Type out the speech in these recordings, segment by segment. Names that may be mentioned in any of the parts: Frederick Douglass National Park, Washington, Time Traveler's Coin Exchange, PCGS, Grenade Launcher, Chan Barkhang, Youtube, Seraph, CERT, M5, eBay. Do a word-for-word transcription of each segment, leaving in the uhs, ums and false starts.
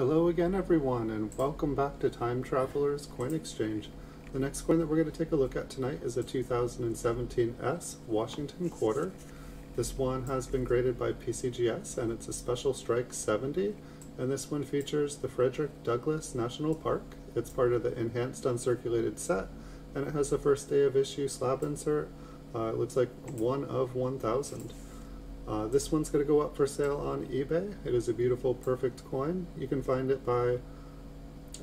Hello again everyone, and welcome back to Time Traveler's Coin Exchange. The next coin that we're going to take a look at tonight is a two thousand seventeen S Washington Quarter. This one has been graded by P C G S and it's a Special Strike seventy, and this one features the Frederick Douglass National Park. It's part of the Enhanced Uncirculated set, and it has the first day of issue slab insert. Uh, it looks like one of one thousand. Uh, this one's going to go up for sale on eBay. It is a beautiful, perfect coin. You can find it by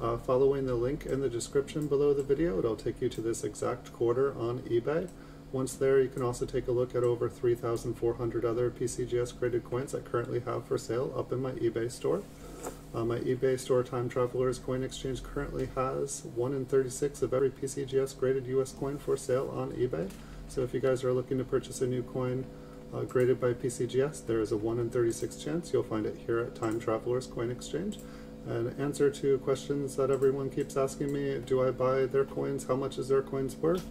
uh, following the link in the description below the video. It'll take you to this exact quarter on eBay. Once there, you can also take a look at over three thousand four hundred other P C G S graded coins I currently have for sale up in my eBay store. Uh, my eBay store, Time Traveler's Coin Exchange, currently has one in thirty-six of every P C G S graded U S coin for sale on eBay. So if you guys are looking to purchase a new coin Uh, graded by P C G S, there is a one in thirty-six chance you'll find it here at Time Traveler's Coin Exchange. An answer to questions that everyone keeps asking me: do I buy their coins? How much is their coins worth?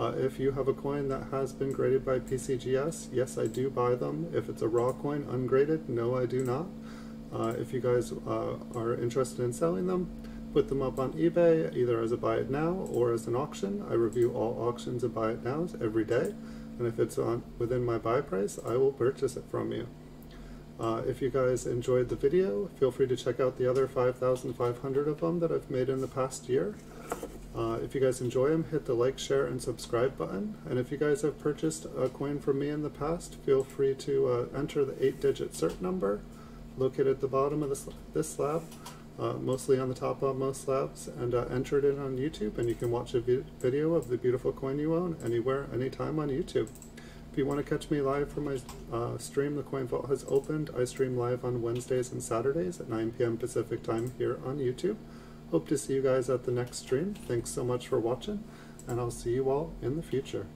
Uh, if you have a coin that has been graded by P C G S, yes, I do buy them. If it's a raw coin, ungraded, no, I do not. Uh, if you guys uh, are interested in selling them, put them up on eBay, either as a buy it now or as an auction. I review all auctions of buy it nows every day, and if it's on within my buy price, I will purchase it from you. Uh, if you guys enjoyed the video, feel free to check out the other five thousand five hundred of them that I've made in the past year. Uh, if you guys enjoy them, hit the like, share, and subscribe button. And if you guys have purchased a coin from me in the past, feel free to uh, enter the eight digit C E R T number located at the bottom of this, this slab, uh, mostly on the top of most slabs, and uh, enter it in on YouTube, and you can watch a video of the beautiful coin you own anywhere, anytime on YouTube. If you want to catch me live from my uh, stream, the Coin Vault has opened. I stream live on Wednesdays and Saturdays at nine p m Pacific time here on YouTube. Hope to see you guys at the next stream. Thanks so much for watching, and I'll see you all in the future.